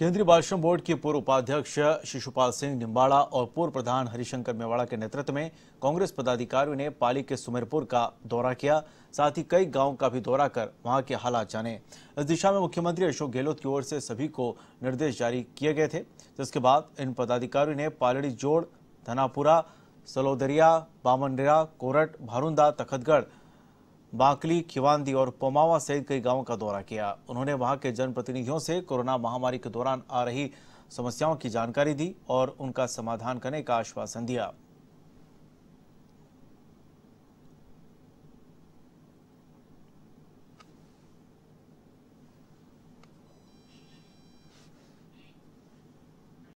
केंद्रीय बाल श्रम बोर्ड के पूर्व उपाध्यक्ष शिशुपाल सिंह निम्बाड़ा और पूर्व प्रधान हरिशंकर मेवाड़ा के नेतृत्व में कांग्रेस पदाधिकारियों ने पाली के सुमेरपुर का दौरा किया, साथ ही कई गांव का भी दौरा कर वहां के हालात जाने। इस दिशा में मुख्यमंत्री अशोक गहलोत की ओर से सभी को निर्देश जारी किए गए थे, जिसके बाद इन पदाधिकारियों ने पालड़ी जोड़, धनापुरा, सलोदरिया, बामनडेरा, कोरट, भारूंदा, तखतगढ़, बाकली, खिवांदी और पोमावा सहित कई गांवों का दौरा किया। उन्होंने वहां के जनप्रतिनिधियों से कोरोना महामारी के दौरान आ रही समस्याओं की जानकारी दी और उनका समाधान करने का आश्वासन दिया।